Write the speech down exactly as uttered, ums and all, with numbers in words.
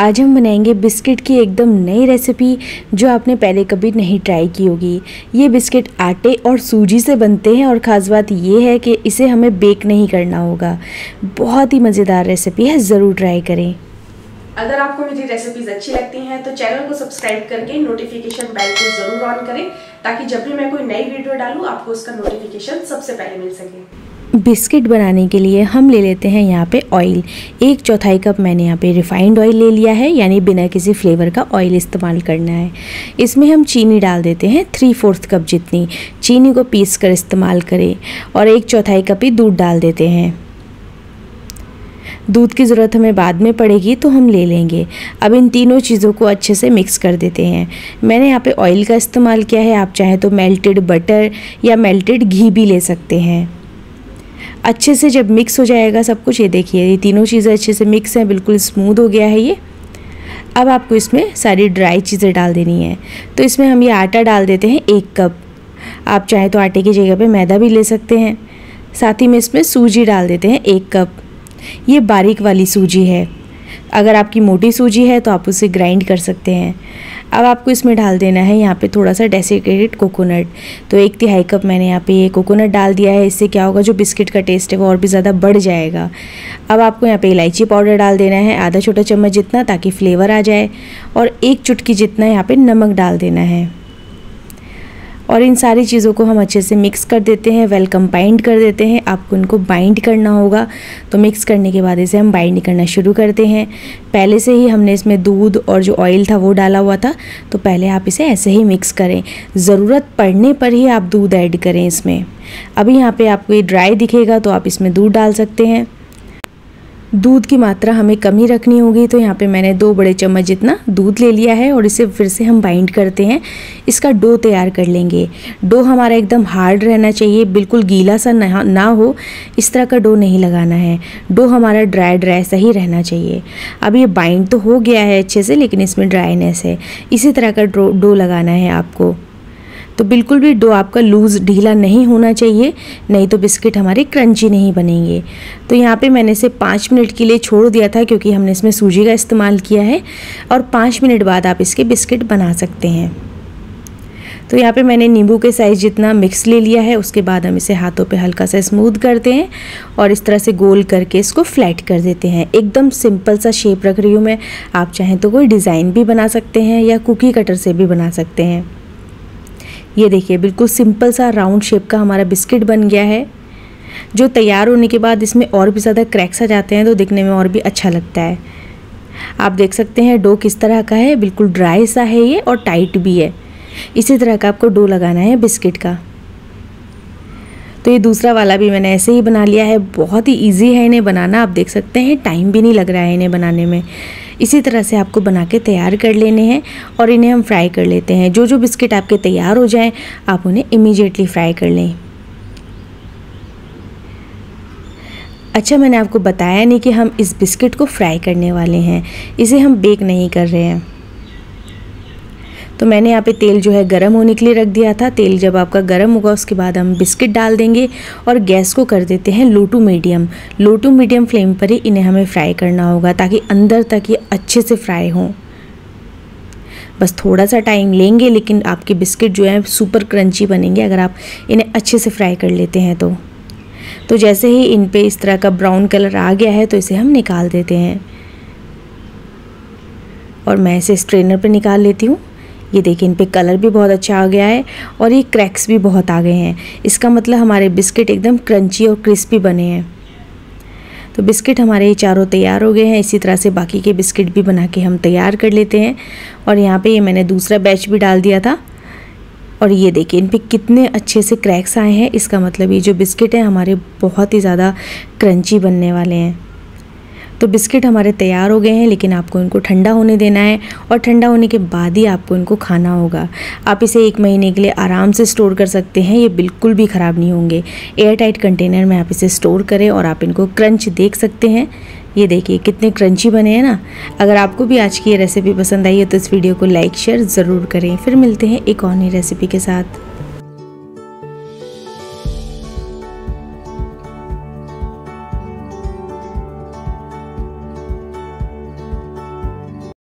आज हम बनाएंगे बिस्किट की एकदम नई रेसिपी जो आपने पहले कभी नहीं ट्राई की होगी। ये बिस्किट आटे और सूजी से बनते हैं और ख़ास बात ये है कि इसे हमें बेक नहीं करना होगा। बहुत ही मज़ेदार रेसिपी है, ज़रूर ट्राई करें। अगर आपको मेरी रेसिपीज़ अच्छी लगती हैं तो चैनल को सब्सक्राइब करके नोटिफिकेशन बेल को ज़रूर ऑन करें ताकि जब भी मैं कोई नई वीडियो डालूँ आपको उसका नोटिफिकेशन सबसे पहले मिल सके। बिस्किट बनाने के लिए हम ले लेते हैं यहाँ पे ऑयल। एक चौथाई कप मैंने यहाँ पे रिफाइंड ऑयल ले लिया है, यानी बिना किसी फ्लेवर का ऑयल इस्तेमाल करना है। इसमें हम चीनी डाल देते हैं, थ्री फोर्थ कप जितनी चीनी को पीस कर इस्तेमाल करें, और एक चौथाई कप ही दूध डाल देते हैं। दूध की ज़रूरत हमें बाद में पड़ेगी तो हम ले लेंगे। अब इन तीनों चीज़ों को अच्छे से मिक्स कर देते हैं। मैंने यहाँ पे ऑयल का इस्तेमाल किया है, आप चाहें तो मेल्टेड बटर या मेल्टेड घी भी ले सकते हैं। अच्छे से जब मिक्स हो जाएगा सब कुछ, ये देखिए ये तीनों चीज़ें अच्छे से मिक्स हैं, बिल्कुल स्मूथ हो गया है ये। अब आपको इसमें सारी ड्राई चीज़ें डाल देनी है, तो इसमें हम ये आटा डाल देते हैं एक कप। आप चाहे तो आटे की जगह पे मैदा भी ले सकते हैं। साथ ही में इसमें सूजी डाल देते हैं एक कप। ये बारीक वाली सूजी है, अगर आपकी मोटी सूजी है तो आप उसे ग्राइंड कर सकते हैं। अब आपको इसमें डाल देना है यहाँ पे थोड़ा सा डेसिकेटेड कोकोनट, तो एक तिहाई कप मैंने यहाँ पे ये कोकोनट डाल दिया है। इससे क्या होगा, जो बिस्किट का टेस्ट है वो और भी ज़्यादा बढ़ जाएगा। अब आपको यहाँ पे इलायची पाउडर डाल देना है, आधा छोटा चम्मच जितना, ताकि फ्लेवर आ जाए, और एक चुटकी जितना यहाँ पर नमक डाल देना है। और इन सारी चीज़ों को हम अच्छे से मिक्स कर देते हैं, वेल कंबाइंड कर देते हैं। आपको इनको बाइंड करना होगा, तो मिक्स करने के बाद इसे हम बाइंड करना शुरू करते हैं। पहले से ही हमने इसमें दूध और जो ऑयल था वो डाला हुआ था, तो पहले आप इसे ऐसे ही मिक्स करें। ज़रूरत पड़ने पर ही आप दूध ऐड करें इसमें। अभी यहाँ पे आपको ये ड्राई दिखेगा तो आप इसमें दूध डाल सकते हैं। दूध की मात्रा हमें कम ही रखनी होगी, तो यहाँ पे मैंने दो बड़े चम्मच जितना दूध ले लिया है और इसे फिर से हम बाइंड करते हैं। इसका डो तैयार कर लेंगे। डो हमारा एकदम हार्ड रहना चाहिए, बिल्कुल गीला सा ना हो, इस तरह का डो नहीं लगाना है। डो हमारा ड्राई ड्राई सा ही रहना चाहिए। अब ये बाइंड तो हो गया है अच्छे से, लेकिन इसमें ड्राईनेस है। इसी तरह का डो डो लगाना है आपको, तो बिल्कुल भी डो आपका लूज़ ढीला नहीं होना चाहिए, नहीं तो बिस्किट हमारे क्रंची नहीं बनेंगे। तो यहाँ पे मैंने इसे पाँच मिनट के लिए छोड़ दिया था क्योंकि हमने इसमें सूजी का इस्तेमाल किया है, और पाँच मिनट बाद आप इसके बिस्किट बना सकते हैं। तो यहाँ पे मैंने नींबू के साइज़ जितना मिक्स ले लिया है। उसके बाद हम इसे हाथों पे हल्का सा स्मूथ करते हैं और इस तरह से गोल करके इसको फ्लैट कर देते हैं। एकदम सिंपल सा शेप रख रही हूँ मैं, आप चाहें तो कोई डिज़ाइन भी बना सकते हैं या कुकी कटर से भी बना सकते हैं। ये देखिए बिल्कुल सिंपल सा राउंड शेप का हमारा बिस्किट बन गया है, जो तैयार होने के बाद इसमें और भी ज़्यादा क्रैक्स आ जाते हैं, तो दिखने में और भी अच्छा लगता है। आप देख सकते हैं डो किस तरह का है, बिल्कुल ड्राई सा है ये और टाइट भी है। इसी तरह का आपको डो लगाना है बिस्किट का। तो ये दूसरा वाला भी मैंने ऐसे ही बना लिया है, बहुत ही ईजी है इन्हें बनाना। आप देख सकते हैं टाइम भी नहीं लग रहा है इन्हें बनाने में। इसी तरह से आपको बना के तैयार कर लेने हैं और इन्हें हम फ्राई कर लेते हैं। जो जो बिस्किट आपके तैयार हो जाएं आप उन्हें इमीडिएटली फ्राई कर लें। अच्छा, मैंने आपको बताया नहीं कि हम इस बिस्किट को फ्राई करने वाले हैं, इसे हम बेक नहीं कर रहे हैं। तो मैंने यहाँ पे तेल जो है गर्म होने के लिए रख दिया था। तेल जब आपका गर्म होगा उसके बाद हम बिस्किट डाल देंगे और गैस को कर देते हैं low to medium. Low to medium flame पर ही इन्हें हमें फ्राई करना होगा ताकि अंदर तक ये अच्छे से फ्राई हों। बस थोड़ा सा टाइम लेंगे, लेकिन आपके बिस्किट जो है सुपर क्रंची बनेंगे अगर आप इन्हें अच्छे से फ्राई कर लेते हैं तो। तो जैसे ही इन पर इस तरह का ब्राउन कलर आ गया है तो इसे हम निकाल देते हैं, और मैं इसे स्ट्रेनर पर निकाल लेती हूँ। ये देखिए इन पे कलर भी बहुत अच्छा आ गया है और ये क्रैक्स भी बहुत आ गए हैं। इसका मतलब हमारे बिस्किट एकदम क्रंची और क्रिस्पी बने हैं। तो बिस्किट हमारे ये चारों तैयार हो गए हैं। इसी तरह से बाकी के बिस्किट भी बना के हम तैयार कर लेते हैं। और यहाँ पे ये मैंने दूसरा बैच भी डाल दिया था, और ये देखिए इन पे कितने अच्छे से क्रैक्स आए हैं। इसका मतलब ये जो बिस्किट हैं हमारे बहुत ही ज़्यादा क्रंची बनने वाले हैं। तो बिस्किट हमारे तैयार हो गए हैं, लेकिन आपको इनको ठंडा होने देना है, और ठंडा होने के बाद ही आपको इनको खाना होगा। आप इसे एक महीने के लिए आराम से स्टोर कर सकते हैं, ये बिल्कुल भी ख़राब नहीं होंगे। एयर टाइट कंटेनर में आप इसे स्टोर करें, और आप इनको क्रंच देख सकते हैं। ये देखिए कितने क्रंची बने हैं ना। अगर आपको भी आज की ये रेसिपी पसंद आई है तो इस वीडियो को लाइक शेयर ज़रूर करें। फिर मिलते हैं एक और नई रेसिपी के साथ।